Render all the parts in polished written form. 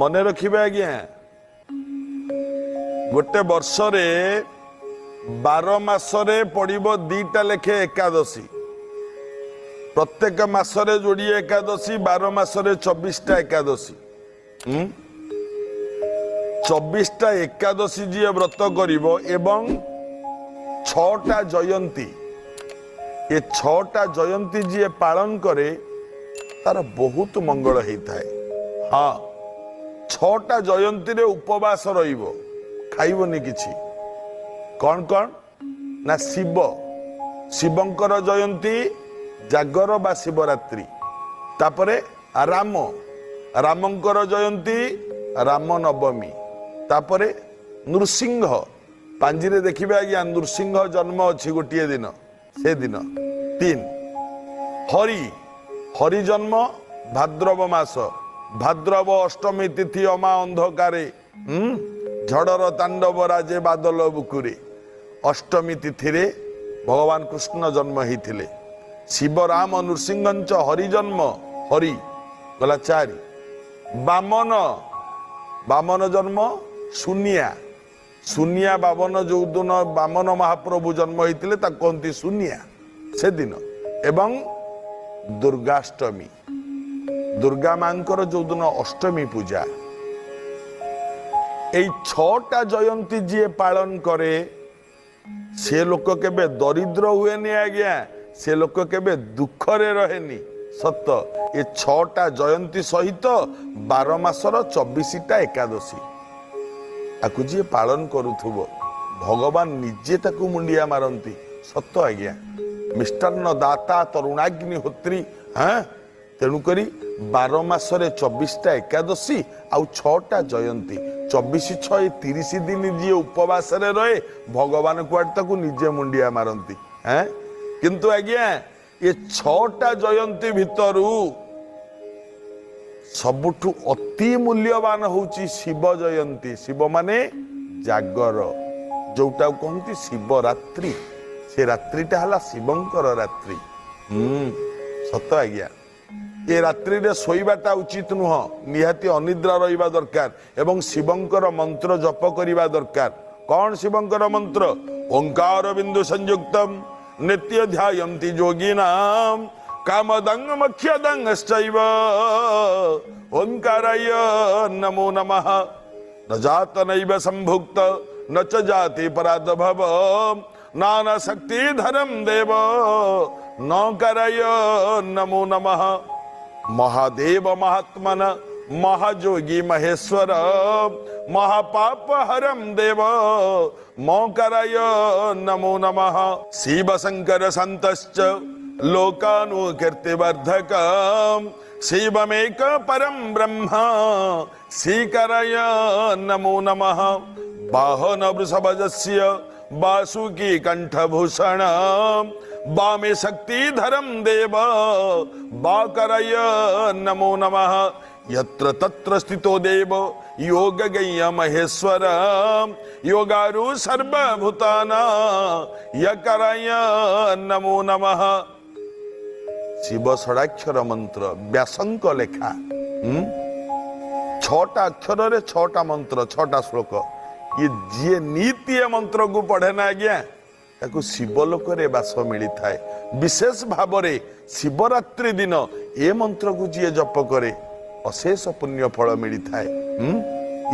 मन रखिए आज्ञा गोटे वर्ष बार मसरे पड़ो दीटा लेखे एकादशी प्रत्येक मसरे जोड़ी एकादशी बार मसरे 24टा एकादशी 24टा एकादशी जी व्रत करिव एवं 6टा जयंती ये 6टा जयंती जी पालन करे तार बहुत मंगल होता है। हाँ 6टा जयंती रे उपवास रहिबो खाइबोनी किछि कौन कौन ना शिव शिवंकर जयंती जागर बा शिवरात्रि तापरे राम रामंकर जयंती राम नवमी तापरे नृसिंह पांजिरे देखिबे आज्ञा नृसिंह जन्म अछि गोटे दिन से दिन 3 हरि हरि जन्म भाद्रव मास भाद्रव अष्टमी तिथि अमा अंधकारे झड़र तांडव राजे बादल बुकुरे अष्टमी तिथि रे भगवान कृष्ण जन्म होते शिवराम नृसिंहंच हरि जन्म हरि गला 4 बामन बामन जन्म शून्या शून्या बामन जो दिन बामन महाप्रभु जन्म होते कहते शून्या से दिन एवं दुर्गाष्टमी दुर्गा मांकर जो दिन अष्टमी पूजा ये 6टा जयंती जी पालन करे से लोक केबे दरिद्र हुए नहीं आज्ञा से लोक केबे दुखरे रहेनी सत ये 6टा जयंती सहित 12 मासर 24टा एकादशी आकु जी पालन करूथबो भगवान निजे ताकु मुंडिया मारंती सत आज्ञा मिष्टान्न दाता तरुणाग्निहोत्री हाँ तेणुकरी 12 मासरे 24टा एकादशी आउ 6टा जयंती 24 6 30 दिन जी उपवास रहे भगवान कुआड़े निजे मुंडिया मारती हैं किंतु आज्ञा ये 6टा जयंती भितरू सबुठु अति मूल्यवान होची शिव जयंती शिव माने जागर जोटा कहती शिवरात्रि से रात्रिटा हला शिवंकर रात्रि सत आज्ञा ये रात्रि रे सोईबाटा उचित नुह निहाती अनिद्रा रहिबा दरकार एवं शिवंकर मंत्र जप करिबा दरकार कौन शिवंकर मंत्र ओंकार बिंदु संयुक्तम नित्य ध्यायंती जोगिनाम कामदं मख्यदं अस्चैव ओंकाराय नमो नमः न जात नैव संभुक्त न च जाति पराद्भव नाना शक्ति धरम देव नौकराय नमो नमः महादेव महात्मन महाजोगी महेश्वर महापाप हरम देव मोकराय नमो नमः शिव शंकर संतश्च लोकानुकीर्तिवर्धक शिवमेक परम ब्रह्म श्रीकराय नमो नमः वाहन वृषभजस्य वासुकी कंठभूषण वामे शक्ति धरम देव वाकराय नमो नमः यत्र तत्र स्थितो देव योग गय्य महेश्वर योगारु सर्वभूताना यकराय नमो नमः शिव षडाक्षर मंत्र व्यासंक लेखा 6टा अक्षर रे 6टा मंत्र 6टा श्लोक ये जी नीति मंत्र को पढ़े ना आज्ञा ताकु शिवलोक रे बास मिली थाए विशेष भाव रे शिवरात्रि दिन ए मंत्र को जी जप करे अशेष पुण्य फल मिली थाए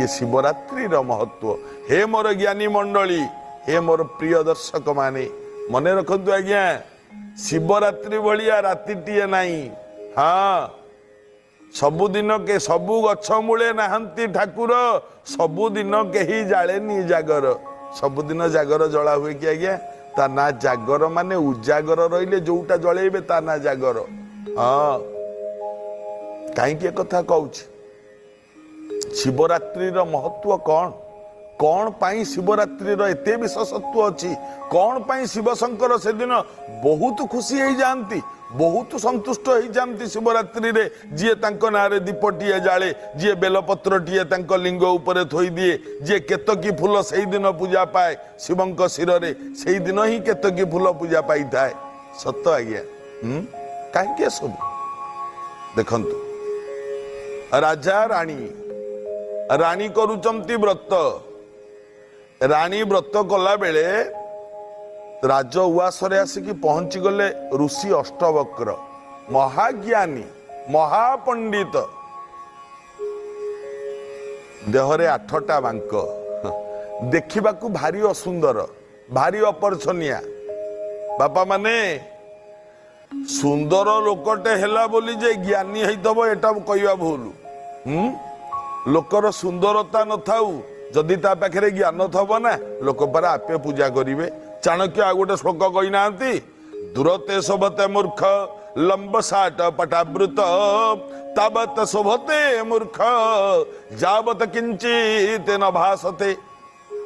ये शिवरात्रि रो महत्व हे मोर ज्ञानी मंडली हे मोर प्रिय दर्शक माने मने रखंतु आज्ञा शिवरात्रि भलिया रातिटिए नाही। हाँ सबुदिन के सबु गच्छ मूले नाहंती ठाकुर सबुदिन केही जाळेनी जागर सबुदिन जागर जला हुए कि आज्ञा ता ना जागर माने उजागर रहिले जोटा जलेबे ता ना जागर। हाँ काई के कथा कहूछ शिवरात्रि रो महत्व कौन कौन पाई शिवरात्रि रो एते विशेषत्व अछि कौन पाई शिवशंकर से दिन बहुत खुशी होई जानती बहुत संतुष्ट होई जानती शिवरात्रि रे जिए तांको नारे दीपटिए जाळे जिए बेलपत्रटिए तांको लिंग ऊपर थोई दिए जिए केतकी फूल सेई दिन पूजा पाए शिवंक शिर रे सेई दिन ही केतकी फूल पूजा पाई थाए सत आज्ञा काहे के सब देखंतु राजा रानी रानी करुचंती व्रत रानी व्रत कला बेले राज उवास आसिकी पहुंची गले ऋषि अष्टवक्र महाज्ञानी महापंडित देहरे आठटा बांक देखा भारी असुंदर भारी अपरछनिया बापा माने सुंदर लोकटे हेला बोली जे ज्ञानी होइतबो एटा कहवा भूल लोकर सुंदरता न थाउ जदि ता पाखरे ज्ञान थब ना लोक पर आपे पूजा करिवे। चाणक्य आ गोटे श्लोक कहि नांती दूरते शोभते मूर्ख लंबसाट पटावृत तावत शोभते मूर्ख जावत किंचित न भासते।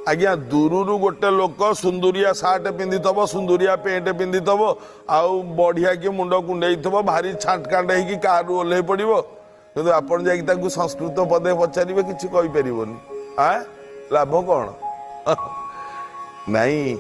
आज्ञा दूरु गोटे लोक सुंदरिया सार्ट पिंधिथब सुंदरिया पेंट पिंधिथब आउ बढ़िया कि मुंड कुंडेईथब भारी छाटकाट होगी कारु ओल्हे पड़ो कि आपन जाकि ताकु संस्कृत पदे पचारे किसी कही पारन आ लाभ कौन नहीं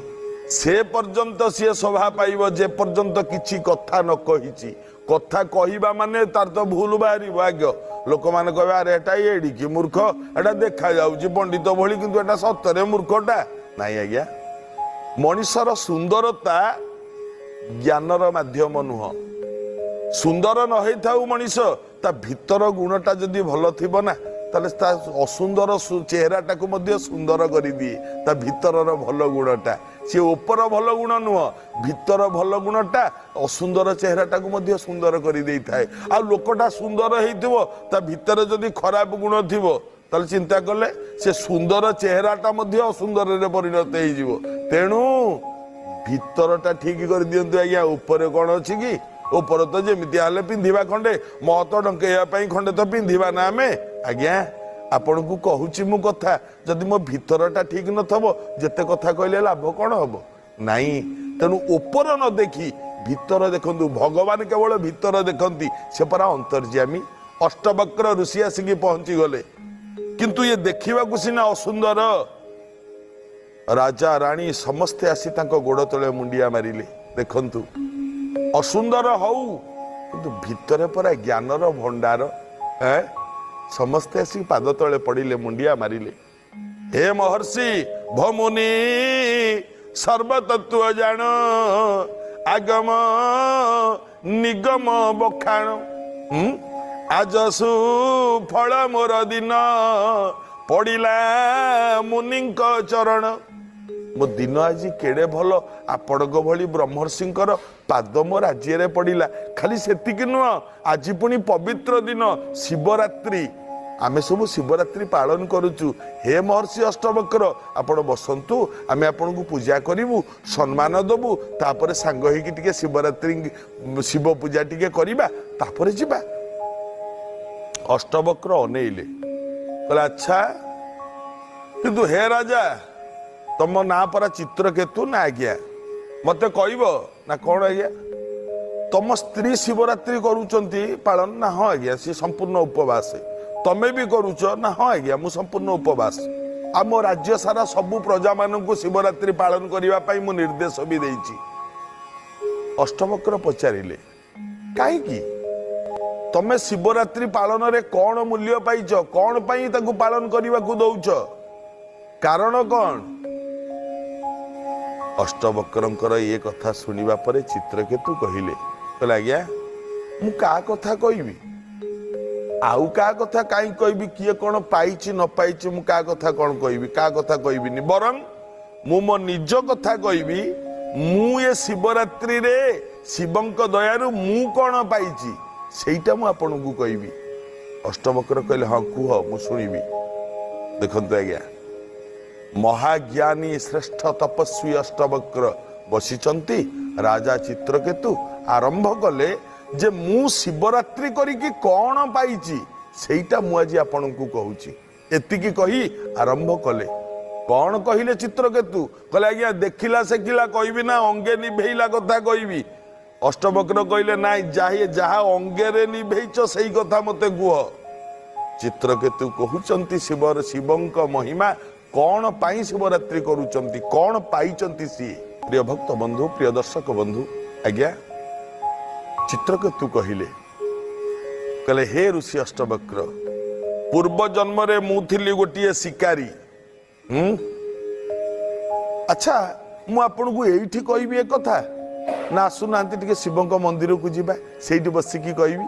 से पर्यंत सी शोभा पाइब जे पर्यंत किसी कथा न कही कथा कहवा माने तार तो भूल बाहर आज्ञा लोक मैंने कह अरे एटा एडिकी मूर्ख एटा देखा जाऊँगी पंडित भली किंतु एटा सतरे मूर्खटा नाई। आज्ञा मनुष्यर सुंदरता ज्ञानर माध्यम नुह सुंदर न होता मनीष ता भीतर गुणटा जदि भल थिबो ना ताले ता असुंदर चेहराटा को मध्य सुंदर कर दिए ता भीतर भल गुणटा सी ऊपर भल गुण नुह भीतर भल गुणटा असुंदर चेहराटा को मध्य सुंदर कर दे थाए आ लोकटा सुंदर होइथिबो ता भीतर जदि खराब गुण थिबो ताले चिंता कले से सुंदर चेहराटा मध्य असुंदर रे परिणत होइ जिवो। तेणु भीतरटा ठीक कर दियंतु आज्ञा ऊपर कोन अछि की ऊपर तो जेमिति हाले पिंधिबा खंडे महत डंकेया पई खंडे तो पिंधिबा ना आमे। आज्ञा आपण को कहूची मु कथा जदि मो भीतरटा ठीक न थबो जते कथा कहले लाभ कोन हबो नाही। तनु ऊपर न देखी भीतर देखंतु भगवान केवल भीतर देखंती से परा अंतर्यामी। अष्टवक्र ऋषि आसिकी पहुंची गले किंतु ये देखिबा को सिना असुंदर राजा रानी समस्त आसी तांको गोड़ तले मुंडिया मारिले देखंतु असुंदर हौ किंतु भीतर परा ज्ञानर भंडार है समस्ते आसी पाद तले पड़िले मुंडिया मारिले हे महर्षि भमुनि सर्वतत्व जान आगम निगम बखाण आज सु फल मोर दिन पड़िला मुनिंक चरण मो दिन आज केड़े भल आपण भली ब्रह्मर्षि पाद मो राज्य पड़िला खाली सेतिक नुह आज पुणी पवित्र दिन शिवरात्रि आमे सब शिवरात्रि पालन करुचु। हे महर्षि अष्टवक्र आपण बसंतु आमे आपण को पूजा करूँ सम्मान देवु तापर सांग होइकी शिवरात्रि शिव पूजा टिके करिबा तापर जिबा। अष्टवक्र अनेइले कहले अच्छा किंतु हे राजा तुम ना परा चित्रकेतु ना आज्ञा मत कहब ना कौन आज्ञा तुम स्त्री शिवरात्रि करुचंती पालन ना हाँ आज्ञा सी संपूर्ण उपवास तमें भी करुच ना हाँ आज्ञा मु संपूर्ण उपवास आम राज्य सारा सबू प्रजा मानक शिवरात्रि पालन करने मु निर्देश भी दे। अष्टवक्र पचारे कहीं तमें शिवरात्रि पालन रे कौन मूल्य पाई कौन पाई पालन करने को दौच कारण कौन। अष्टवक्र ये कथा सुनिबा परे चित्रकेतु कहले कहले आज्ञा मु का कथा कहबी आउ का कथा काई कहबी किए कोन पाइछि न पाइछि मु का कथा कोन कहबी का कथा कहबिनी बरम मु मो निज कथा कहबी मु ये शिवरात्रि रे शिवंक दयारु मु कोन पाइछि सेइटा मु आपनकु कहबी। अष्टवक्र कहले हां कुह मु सुनिबी। देखंतु आज्ञा महाज्ञानी श्रेष्ठ तपस्वी अष्टवक्र बसिचंती राजा चित्रकेतु आरंभ कले जे मु शिवरात्रि करिकी कौन पाइछि सेइटा मु आज आपनकु कहूछि एतिकी कही आरंभ कले कौन कहिले चित्रकेतु कहले आज्ञा देखिला सेकिला कहबी ना अंगे निभेइला कथा कहबी। अष्टवक्र कहले नाइ जाहि जहा अंगे रे निभेइछ सेई कथा मते गुह। चित्रकेतु कहउचंती शिवर शिवंक महिमा कौन पाई शिवरात्रि करुचंती कौन पाइचंती सी। प्रिय भक्त बंधु प्रिय दर्शक बंधु आज्ञा चित्रकेतु कहले हे ऋषि अष्टवक्र पूर्व जन्म रे मुथिली गोटे शिकारी। अच्छा मुझे ये कहबी एक कथा ना आसुना शिवों मंदिर को जीवा से बसिकी कहबी।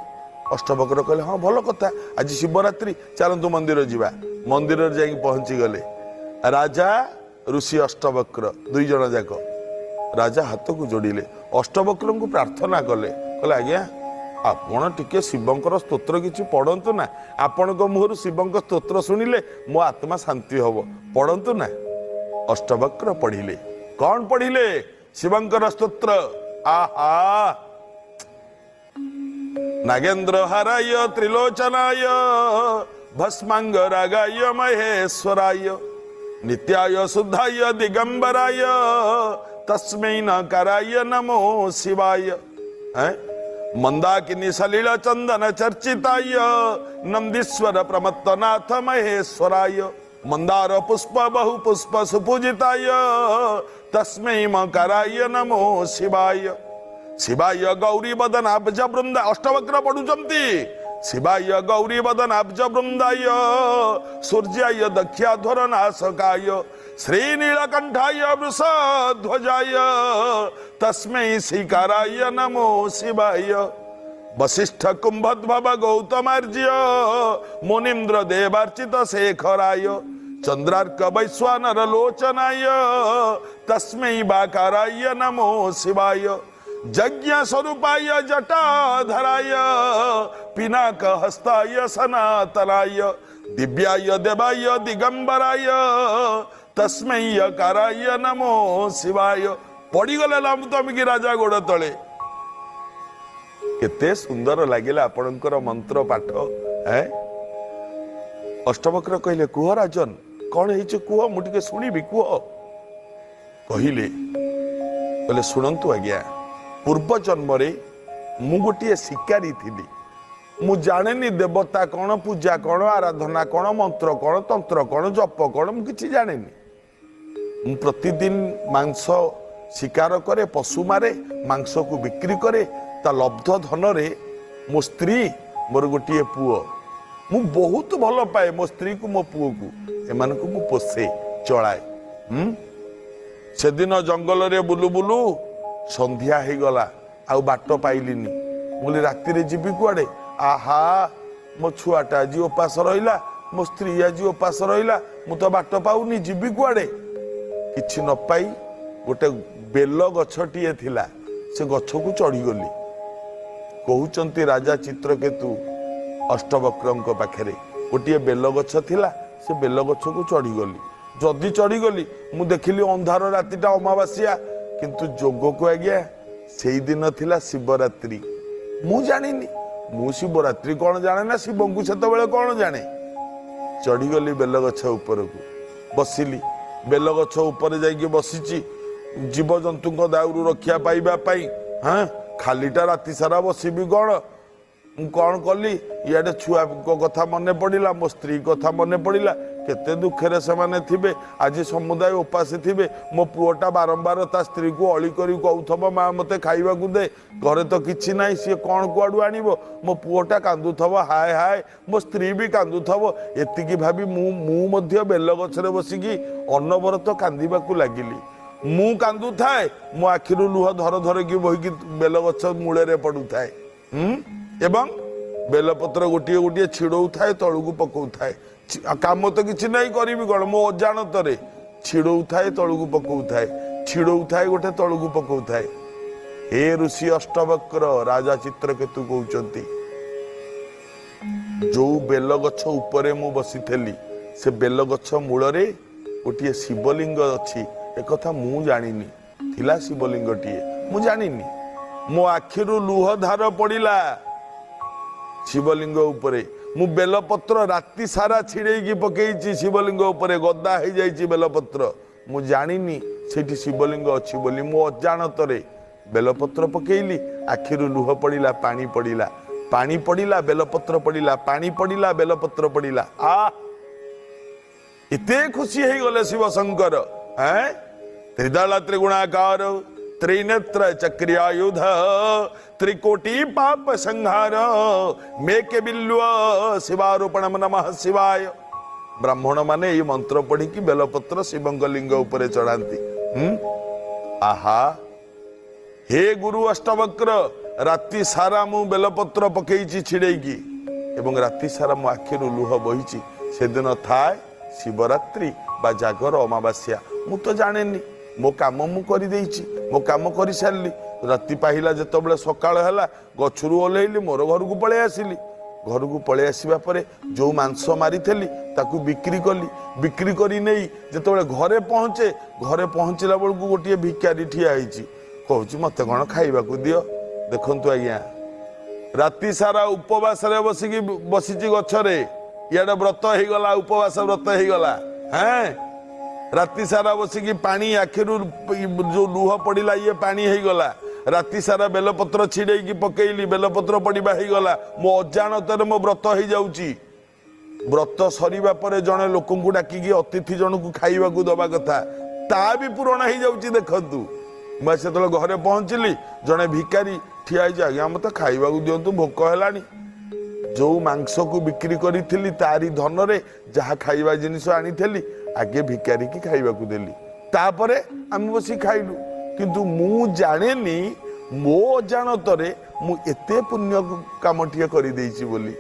अष्टवक्र कहले हाँ भल कथा आज शिवरात्रि चलतु मंदिर जीवा। मंदिर जा पहुँची गले राजा ऋषि अष्टवक्र दुईज जाक। राजा हाथ को जोड़िले अष्टवक्र को प्रार्थना कले कहले आज्ञा आपण टिके शिवंकर स्तोत्र किसी पढ़ंतु ना आपण मुहर शिवंकर स्तोत्र सुनिले मो आत्मा शांति हब पढ़ंतु ना। अष्टवक्र पढ़िले कौन पढ़िले शिवंकर स्तोत्र। आहा नागेन्द्र हराय त्रिलोचनाय भस्मांग रागाय महेश्वराय नित्याय शुद्धाय दिगंबराय तस्मै नकाराय नमो शिवाय। मंदाकिनी सलिल चंदन चर्चिताय नंदीश्वर प्रमत्तनाथ महेश्वराय मंदार पुष्प बहु पुष्प सुपूजिताय तस्मै मकराय नमो शिवाय। शिवाय गौरी बदन अब्ज वृंदा अष्टवक्र पढ़ुंट। शिवाय गौरी बदन अब्ज वृंदाय सूर्याय दक्षाधर नाशकाय श्रीनीलकंठाय वृषध्वजाय तस्मै शिकाराय नमो शिवाय। वशिष्ठ कुंभद्भव गौतमार्ज्य मुनीन्द्र देवार्चित शेखराय चंद्रार्क वैश्वानर लोचनाय तस्मै बाकाराय नमो शिवाय। यज्ञ स्वरूपाय जटाधराय पिनाक हस्ताय सनातनाय दिव्याय देवाय दिगंबराय तस्मै यकाराय नमो शिवाय। पड़ीगले लंबतमिकी राजा गोड़ तले। केते सुंदर लगे आपणकर मंत्र पाठ। अष्टवक्र कहले कुह राजन कौन है कुह मुझे शुणी कुह। कहले बोले शुणु आज्ञा पूर्व जन्म रे मु गोटे शिकारी थी। मु जाने देवता कौन पूजा कौन आराधना कौन मंत्र कौन तंत्र कौन जप कौन मु किसी जाने। मु प्रतिदिन मांस शिकार करे पशु मारे मांस को बिक्री करे ता लब्ध धन रे मो स्त्री मोर गोटे पुओ मु बहुत भल पाए मो स्त्री को मो पुओ को एमान को मु पोसे चलाए। से दिन जंगल रे बुलू बुलू संध्या हो गला आउ बाट पाइलिनी बोले राति रे जीवी कुआडे। आहा मो छुआटा आज उपास रहिला मो स्त्री आज उपास रहिला मु तो बाट पाऊनी जीवी कुआडे। किछि न पाई गोटे बेल गछटीए थिला से गछ को चढ़ी गली। कहउचंती राजा चित्रकेतु अष्टवक्रंक पाखरे गोटे बेल गछ थिला से बेल गछ को चढ़ी गली। जदि चढ़ी गली मु देखिली अंधार रातिटा अमावास्या किंतु जोग को आज्ञा से दिन थिला शिवरात्रि। मु जानी मु शिवरात्रि कौन जाने ना शिव को सेत बेले कौन जाने। चढ़ी गली बेल गछ ऊपर को बसिली बेल गछ ऊपर जाइके बसिची जीवजंतु दाऊर रक्षा पाइबा पाई। हाँ खालीटा राति सारा बसबी कौन। मु कौन कली इे छुआ कथा मन पड़ा मो स्त्री कथा मन पड़ा केते दुखे से आज समुदाय उपास थे। मो पुओटा बारंबार ता स्त्री को अली करी कहूब माँ मत खावा दे घरे तो किसी ना सी कौन कुआड़ आणव। मो पुओटा कांदुथव हाय हाय मो स्त्री भी कांदुथव। एतिकी भाभी मु बेल गचरे बसिकी अनवरत कांदा लगिली। मु कांदु थाए मो आखिर लुह धर धर की बहिकी बेल गच मूल पड़ू थाए एवं बेलपत्र गोटे गोटे छिड़ो थाए तलू पकौ थाए। कम तो किसी ना करी कौन मो अजाणत छिड़ो थाए तलू पकौ थाए छिड़ो थाए गोटे तलू पकौ थाए। हे ऋषि अष्टवक्र राजा चित्रकेतु कहते जो बेल गच उपरे मु बसी से बेल गच मूल गोटे शिवलिंग अच्छी एक कथा मु जानिनी थिला शिवलिंग टीए मु जानिनी। मो आखिरु लुह धार पड़िला शिवलिंग उपरे मु बेलपत्र राति सारा छिड़ेकी पकेइची शिवलिंग उपरे गद्दा हो जाइची बेलपत्र। मु जानिनी सेठी शिवलिंग अछि बोली मो अजाणतरे बेलपत्र पकेइली आखिरु लुह पड़िला पानी पड़िला पानी पड़िला बेलपत्र पड़िला पानी पड़िला बेलपत्र पड़िला। आ इते खुशी हो गले शिवशंकर त्रिदल त्रिगुणाकार त्रिनेत्र चक्रियायुध त्रिकोटि पाप संहार मेके बिल्व शिवारूपणम नमः शिवाय। ब्राह्मण माने ये मंत्र पढ़ी कि बेलपत्र शिवंगलिंग ऊपर चढ़ाती। आहा हे गुरु अष्टवक्र, राति सारा मु बेलपत्र पकई छिड़ेगी एवं राति सारा मो आखिर लुह बही। से दिन थाए शिवरात्रि बा जागर अमावास्या मु तो जाने नी, मो काम मु करी देइछि, मो काम करी सारली। राति पाहिला जत बेले सकाळ हला गछरू ओलेइली मोर घर को पळे आसिली। घर को पळे आसीबा परे जो मांस मारिथेली ताकू बिक्री कली। बिक्री करी नै जत बेले घरे पहुँचे, घरे पहुँचला बेल को गोटिए भिखारी ठिया आइछि कहउछि मते कोन खाइबा को दियो। देखंतु आज्ञा राति सारा उपवास रे बसिछि गछरे, इडा व्रत हो गला, उपवास व्रत हो गला। हैं राति सारा बसिकी पानी आखिर जो लुह पड़ा ये पानी हो गला। राति सारा बेलपत्र छिड़ेकी पकईली, बेलपत्र पड़ा हो गला। मो अजाणतर मो व्रत हो जाऊँ। व्रत सरवा पर जड़े लोक डाकिकी अतिथि जन को खावा दवा कथा ता भी पूरण हो जाऊँ। देखु मैं से घरे पहुँचली जड़े भिकारी ठिया आज्ञा मत खावा दिंतु भोक है। जो मांस को बिक्री करी थी तारी धन रे जहाँ खाइबा जिनस आनी थी आगे भिकारी की खाइबा को देली। तापरे आम बस खाइलु किंतु मु जानेनी मो अजाणतरे मु एते पुण्य कामटिया करी देइछि बोली।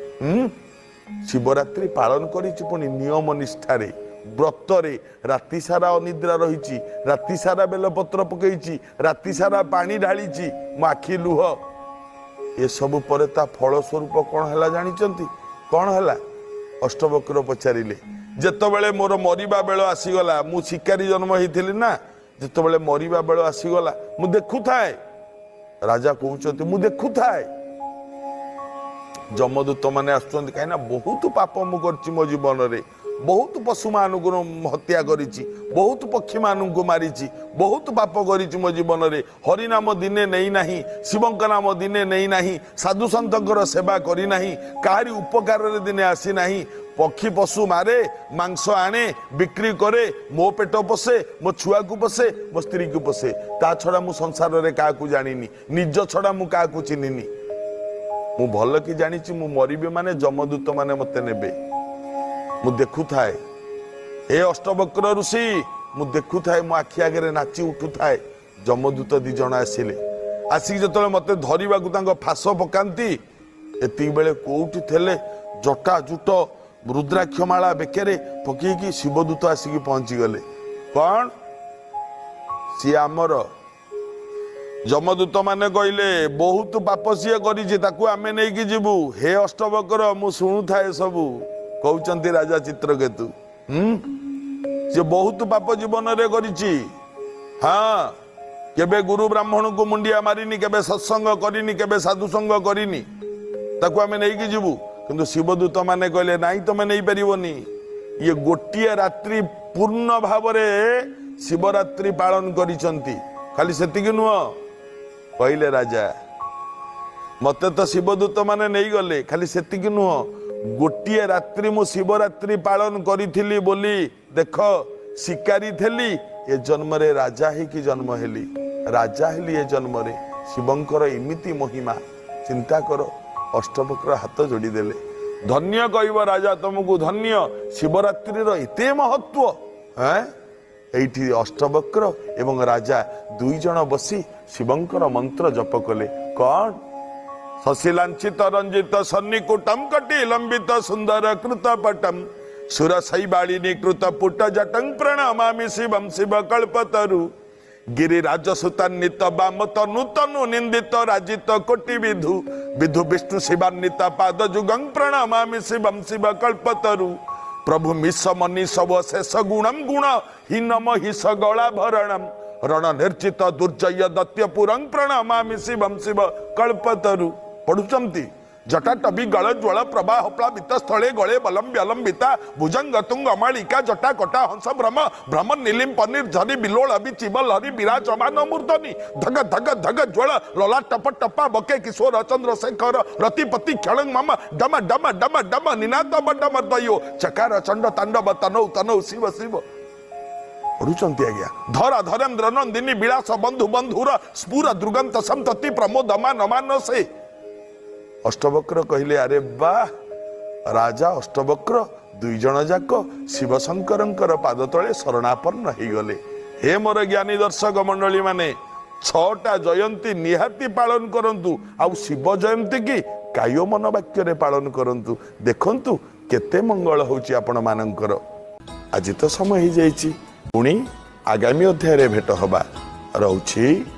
शिवरात्रि पालन करिछि पुनी नियम निष्ठारे व्रतरे। राति सारा अनिद्रा रहिछि, राति सारा बेलपत्र पकईछि, राति सारा पानी ढालिछि, मो आखि लुह। ये सब पर ता फल स्वरूप कौन है जानी कौन है? अष्टवक्र पचारे जितेबले मोर मरवा बेल आसीगला। मु शिकारी जन्म होती ना, जितेबले मरवा बेल आसीगला मु देखु थाए। राजा कहते मु देखु थाए जमदूत मैंने आसुच्च कहीं बहुत पाप मु मो जीवन में। बहुत पशु मान को हत्या करी, बहुत पक्षी मान को मारी, बहुत पाप करी मो जीवन में। हरिनाम दिने नहीं नाही, शिवंक नाम दिने नहीं नाही, साधु संतर सेवा करी नाही, कारी उपकार दिने आसी नाही। पक्षी पशु मारे, मांस आणे, बिक्री करे, मो पेट पोषे, मो छुआ को पोषे, मो स्त्री को पोषे। ता छड़ा मु संसार रे का को जानिनी, निज छड़ा मु का को चिनिनी। मु भल कि जानी मु मरबी माने जमदूत माने मते नेबे। मु देखु थाए ए अष्टवक्र ऋषि, मु देखु थाए मो आखि आगे नाची उठु थाए। जमदूत दिजण आसिले, आसिक जतले मते धरिबा को तांको फासो पकांती। एति बेले कोउठी थेले जटा जुट रुद्राक्षमाला बेकेरे पकी की शिवदूत आसिक पहुंची गले। कोन सी आमर जमदूत माने कहले बहुत पाप सीए करिछि ताकू आमे नै कि जिवु। हे अष्टवक्र मु सुनु थाए सबु कहते राजा चित्रकेतु से बहुत पाप जीवन रे करिछि। हाँ केबे गुरु ब्राह्मण को मुंडिया मारिनी, केबे सत्संग करिनी, केबे साधु संग करिनी, ताकू आमे नै कि जिवु। किंतु शिवदूत माने कहले नाई तमे नै परिवोनी। ये गोटिए रात्रि पूर्ण भाव रे शिवरात्रि पालन करिसंती, खाली सेतिक नुह। कहले राजा मते तो शिवदूत माने नै गले, खाली सेतिक नुह। गोटे रात्रि मु शिवरात्रि पालन करी बोली देख शिकारी थेली ए जन्म रे राजा ही की जन्म हेली, राजा हेली ए जन्म रे। शिवंकर इमिति महिमा चिंता करो। अष्टवक्र हाथ जोड़ी देले। धन्य कहब राजा तुमको, धन्य शिवरात्रि रो इते महत्व। एठी अष्टवक्र एवं राजा दुई जन बसी शिवंकर मंत्र जप कले। कौन शशिलांचित रंजित सन्निकुटम कटिलंबित सुंदर कृतपटम सुरसैबालिनी कृतपुट जटं प्रणमामि शिवं शिव कल्पतरु गिरिराज सुतान्वित वाम तनु तनु निंदित राजित कोटि विधु विधु विष्णु शिवान्वित पाद जुगं प्रणमामि शिवं शिव कल्पतरु प्रभु मिश्र मनी शव शेष गुणम गुण हीनम हिस गलाभरणम रण निर्चित दुर्जय दत्यपुरं प्रणमामि शिवं शिव कल्पतरु। पढ़ुचंती जटा टबी गल ज्वल प्रवाह प्लावित स्थले गले बलम व्यलंबिता भुजंग तुंग अमालिका जटा कटा हंस भ्रम भ्रम नीलिम पनीर झरी बिलोल अभी चिबल हरि विराजमान मूर्धनि धग धग धग ज्वल लला टप टपा बके किशोर चंद्रशेखर रतिपति खेलंग मम डम डम डम डम निनाद बडम तयो चकार चंड तांडव तनौ तनौ शिव शिव। आज्ञा धर धरेन्द्र नंदिनी विलास बंधु बंधुर स्फुर दुर्गंत संतति प्रमोद मान से अष्टवक्र कहले अरे वाह राजा अष्टवक्र दुई जन जाक शिवशंकर पाद तले शरणापन्न हो गले। हे मोर ज्ञानी दर्शक मंडली माने छटा जयंती निहाती पालन करंतु आ शिव जयंती की कायो मन वाक्य पालन करंतु देखंतु केते मंगल होची आपण मानंकर। आज तो समय हो जाइए पुणी आगामी अध्याय भेट हवा रोची।